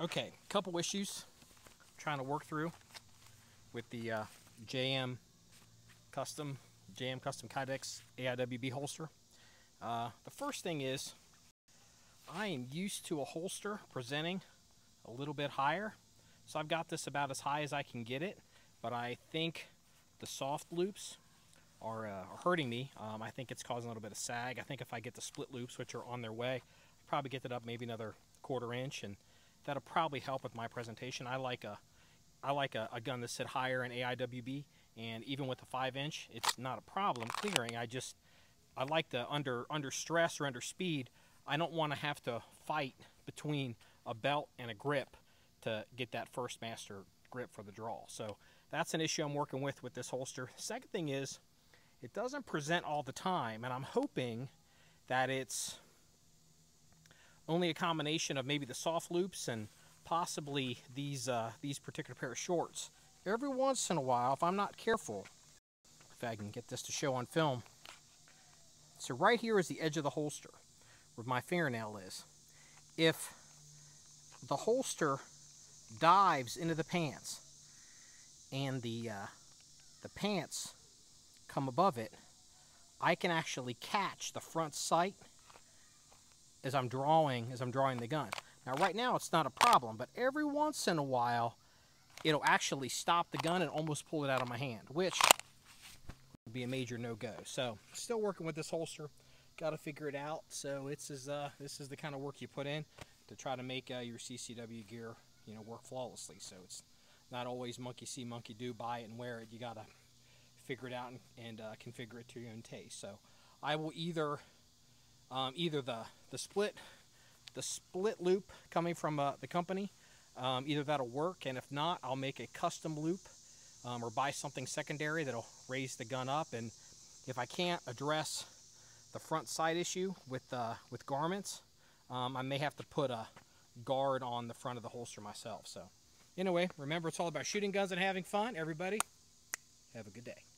Okay, couple issues I'm trying to work through with the JM Custom Kydex AIWB holster. The first thing is I am used to a holster presenting a little bit higher, so I've got this about as high as I can get it, but I think the soft loops are hurting me. I think it's causing a little bit of sag. I think if I get the split loops, which are on their way, I'll probably get that up maybe another quarter-inch, and that'll probably help with my presentation. I like a gun that's set higher in AIWB, and even with a 5-inch, it's not a problem clearing. I like the under stress or under speed. I don't want to have to fight between a belt and a grip to get that first master grip for the draw. So that's an issue I'm working with this holster. Second thing is it doesn't present all the time, and I'm hoping that it's only a combination of maybe the soft loops and possibly these particular pair of shorts. Every once in a while, if I'm not careful, if I can get this to show on film. So right here is the edge of the holster where my fingernail is. If the holster dives into the pants and the pants come above it, I can actually catch the front sight as I'm drawing the gun. Now right now it's not a problem, but every once in a while it'll actually stop the gun and almost pull it out of my hand, which would be a major no-go. So still working with this holster, got to figure it out. So this is the kind of work you put in to try to make your CCW gear, you know, work flawlessly. So it's not always monkey see, monkey do, buy it and wear it. You got to figure it out and configure it to your own taste. So I will either the split loop coming from the company, either that'll work, and if not, I'll make a custom loop or buy something secondary that'll raise the gun up. And if I can't address the front sight issue with garments, I may have to put a guard on the front of the holster myself. So anyway, remember, it's all about shooting guns and having fun, everybody. Have a good day.